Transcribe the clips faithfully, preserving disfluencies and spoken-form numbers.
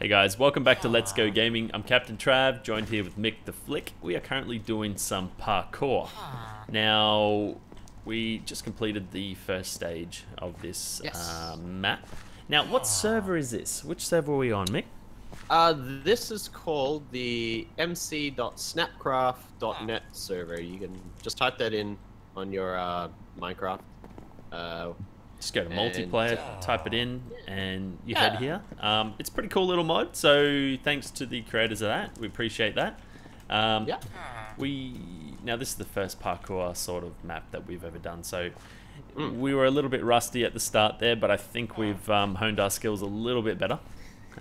Hey guys, welcome back to Let's Go Gaming. I'm Captain Trav, joined here with Mick the Flick. We are currently doing some parkour. Now, we just completed the first stage of this yes. uh, map. Now, what server is this? Which server are we on, Mick? Uh, this is called the m c dot snapcraft dot net server. You can just type that in on your uh, Minecraft. Uh, Just go to multiplayer, and, uh, type it in, and you yeah. head here. Um, it's a pretty cool little mod, so thanks to the creators of that. We appreciate that. Um, yeah. We Now, this is the first parkour sort of map that we've ever done, so mm. we were a little bit rusty at the start there, but I think we've um, honed our skills a little bit better.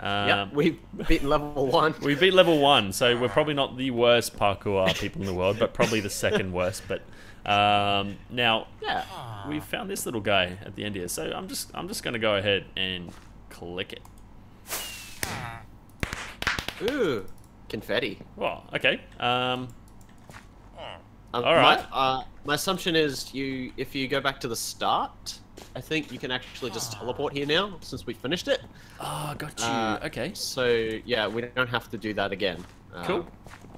Um, yeah, we've beat level one. We beat level one, so we're probably not the worst parkour people in the world, but probably the second worst, but... Um, now, yeah, we found this little guy at the end here, so I'm just I'm just gonna go ahead and click it. Ooh, confetti. Well, okay. Um, um all right. My, uh, my assumption is you if you go back to the start, I think you can actually just teleport here now since we finished it. Oh, got you. Uh, okay. So yeah, we don't have to do that again. Cool. Um,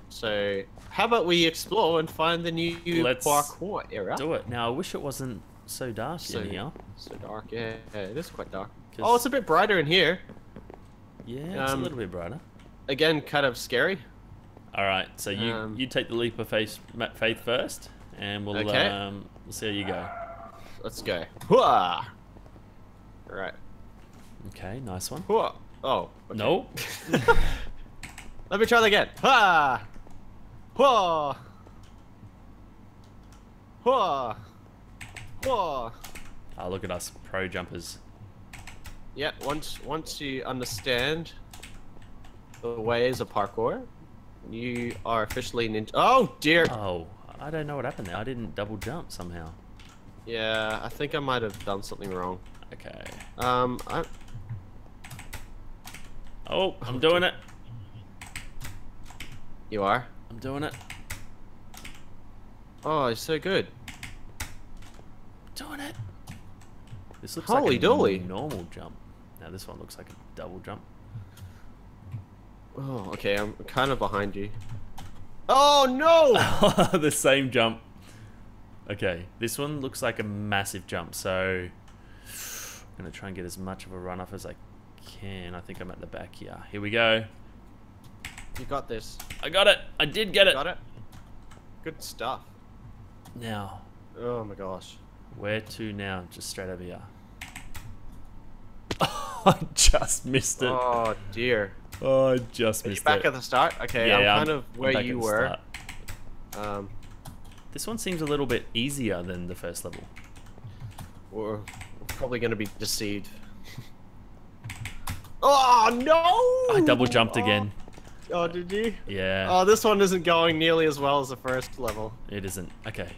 so. How about we explore and find the new Let's parkour era? Do it. Now, I wish it wasn't so dark so, in here. So dark, yeah, yeah. It is quite dark. Oh, it's a bit brighter in here. Yeah, it's um, a little bit brighter. Again, kind of scary. All right, so you um, you take the leap of faith, faith first, and we'll okay. um we'll see how you go. Let's go. Hooah! All right. Okay, nice one. Hooah. Oh. Okay. No. Let me try that again. Ha! Whoa! Whoa! Whoa! Ah, look at us, pro jumpers. Yeah, once once you understand the ways of parkour, you are officially ninja. Oh dear! Oh, I don't know what happened there. I didn't double jump somehow. Yeah, I think I might have done something wrong. Okay. Um, I. Oh, I'm doing it. You are. I'm doing it. Oh, it's so good. Doing it. This looks Holy like a dolly. normal jump. Now this one looks like a double jump. Oh, okay. I'm kind of behind you. Oh no! The same jump. Okay, this one looks like a massive jump. So I'm gonna try and get as much of a run off as I can. I think I'm at the back here. Here we go. You got this. I got it. I did get it. Got it. Good stuff. Now. Oh my gosh. Where to now? Just straight over here. I just missed it. Oh dear. Oh, I just Are missed you back it. Back at the start? Okay, yeah, I'm yeah, kind I'm, of where you were. Um, this one seems a little bit easier than the first level. We're probably going to be deceived. Oh no! I double jumped oh. again. Oh, did you? Yeah. Oh, this one isn't going nearly as well as the first level. It isn't. Okay.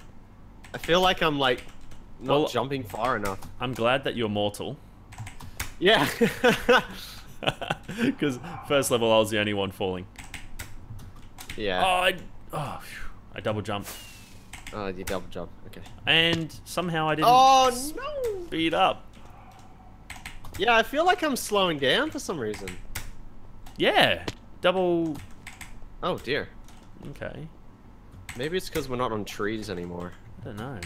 I feel like I'm, like, not well, jumping far enough. I'm glad that you're mortal. Yeah. Because first level, I was the only one falling. Yeah. Oh, I, oh, phew, I double jumped. Oh, you double jump. Okay. And somehow I didn't oh, no. speed up. Yeah, I feel like I'm slowing down for some reason. Yeah. Double. Oh dear. Okay. Maybe it's because we're not on trees anymore. I don't know.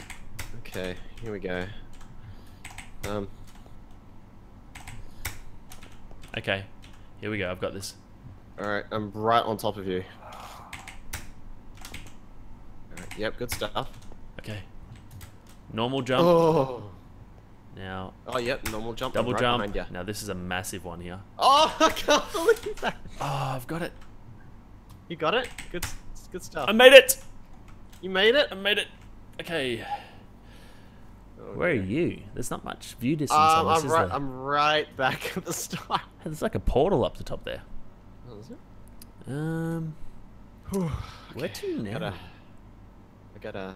Okay, here we go. Um. Okay, here we go. I've got this. All right, I'm right on top of you. All right, yep, good stuff. Okay. Normal jump. Oh. Now. Oh yep, normal jump. Double right jump. Behind you. Now this is a massive one here. Oh, I can't believe that. Oh, I've got it. You got it? Good, good stuff. I made it. You made it. I made it. Okay. Oh, Where okay. are you? There's not much view distance um, on this. I'm right. Is there? I'm right back at the start. Hey, there's like a portal up the top there. Oh, is it? Um. okay. Where to now? I gotta. I gotta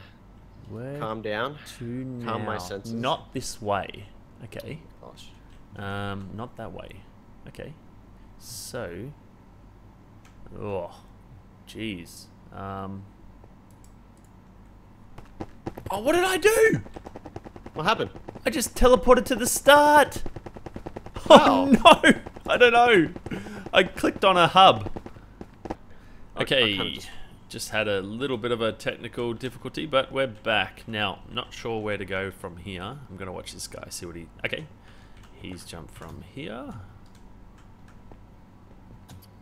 Where calm down. To calm now. my senses. Not this way. Okay. Gosh. Um, not that way. Okay. So. Oh, jeez. Um. Oh, what did I do? What happened? I just teleported to the start. Wow. Oh no! I don't know. I clicked on a hub. Okay, I, I kind of just... just had a little bit of a technical difficulty, but we're back. Now, not sure where to go from here. I'm going to watch this guy, see what he... Okay, he's jumped from here.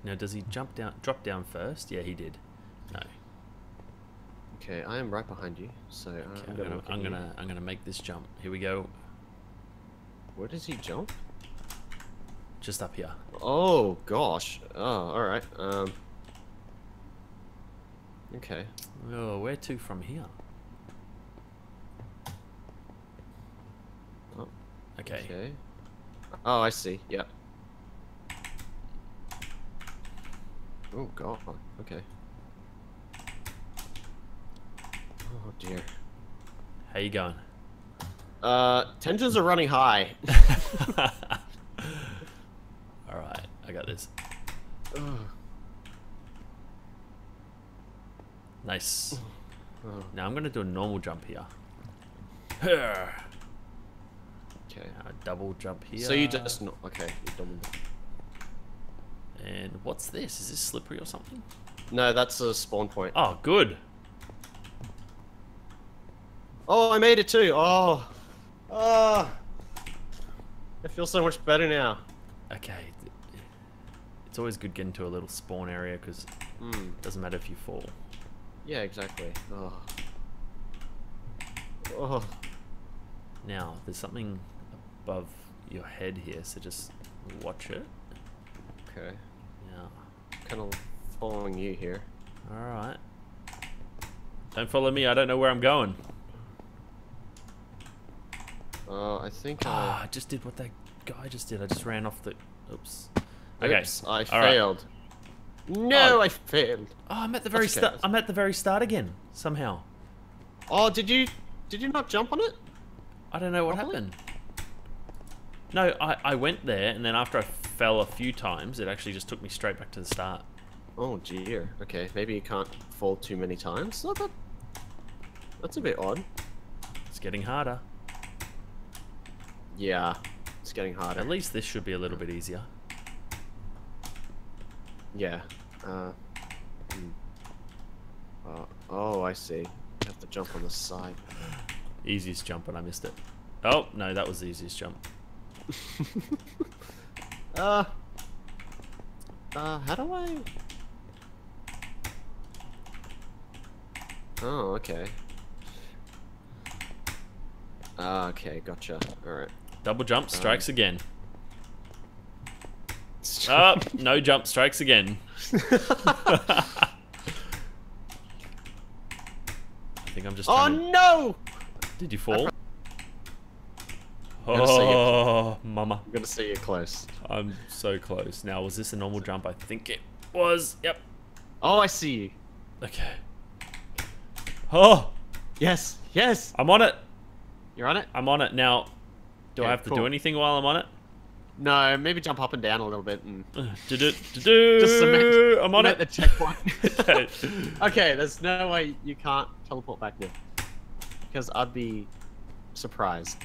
Now, does he jump down, drop down first? Yeah, he did. No. Okay, I am right behind you, so okay, I'm gonna, I'm gonna, I'm gonna make this jump. Here we go. Where does he jump? Just up here. Oh gosh. Oh, all right. Um. Okay. Oh, where to from here? Oh. Okay. Okay. Oh, I see. Yep. Oh god. Okay. Oh dear. How you going? Uh, tensions are running high. Alright, I got this. Ugh. Nice. Oh. Now I'm gonna do a normal jump here. Okay. Now a double jump here. So you just not okay, you double jump. And what's this? Is this slippery or something? No, that's a spawn point. Oh good. Oh, I made it too. Oh, oh, I feel so much better now. Okay, it's always good getting to a little spawn area because mm. it doesn't matter if you fall. Yeah, exactly. Oh, oh. Now there's something above your head here, so just watch it. Okay. Yeah. Kind of following you here. All right. Don't follow me. I don't know where I'm going. Oh, uh, I think I... Ah, I just did what that guy just did. I just ran off the... Oops. Okay. Oops, I All failed. Right. No, oh. I failed. Oh, I'm at the very okay. start. I'm at the very start again, somehow. Oh, did you... Did you not jump on it? I don't know what Probably. happened. No, I, I went there, and then after I fell a few times, it actually just took me straight back to the start. Oh, dear. Okay, maybe you can't fall too many times. Not that... That's a bit odd. It's getting harder. Yeah, it's getting harder. At least this should be a little bit easier. Yeah. Uh, mm. uh, oh, I see. I have to jump on the side. Easiest jump, and I missed it. Oh, no, that was the easiest jump. uh, uh, how do I... Oh, okay. Ah, okay, gotcha. All right. Double jump strikes um, again. Oh, no jump strikes again. I think I'm just. Oh to... no! Did you fall? Oh, mama! I'm gonna see you close. I'm so close. Now, was this a normal jump? I think it was. Yep. Oh, I see you. Okay. Oh. Yes. Yes. I'm on it. You're on it. I'm on it now. Do yeah, I have to cool. do anything while I'm on it? No, maybe jump up and down a little bit and. do do do. Just cement, I'm on it. The checkpoint. okay. okay, there's no way you can't teleport back there, because I'd be surprised.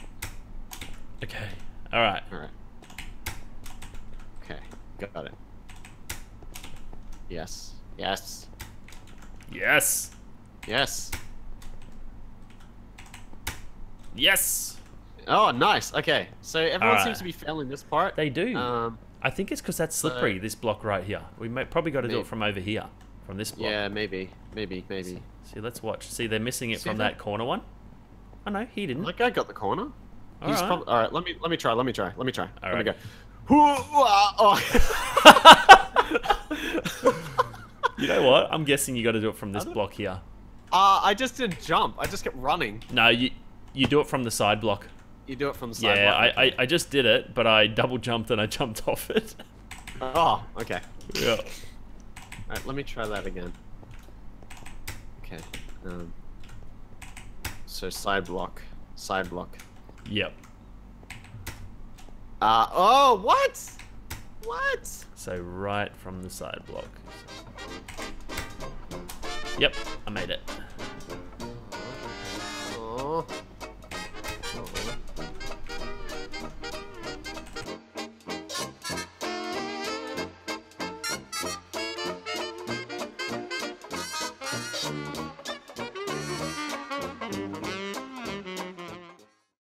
Okay. All right. All right. Okay. Got it. Yes. Yes. Yes. Yes. Yes. Oh, nice. Okay, so everyone right. seems to be failing this part. They do. Um, I think it's because that's slippery. So, this block right here. We may, probably got to do it from over here, from this block. Yeah, maybe, maybe, maybe. See, see let's watch. See, they're missing it see from that, that corner one. Oh no, he didn't. That guy got the corner. All He's right. Probably, all right. Let me let me try. Let me try. Let me try. All right. Let me go. You know what? I'm guessing you got to do it from this block here. Uh, I just didn't jump. I just kept running. No, you. You do it from the side block. You do it from the side yeah, block? Yeah, I, I, I just did it, but I double jumped and I jumped off it. Oh, okay. Yeah. Alright, let me try that again. Okay. Um, so side block. Side block. Yep. Uh, oh, what? What? So right from the side block. Yep, I made it. Oh.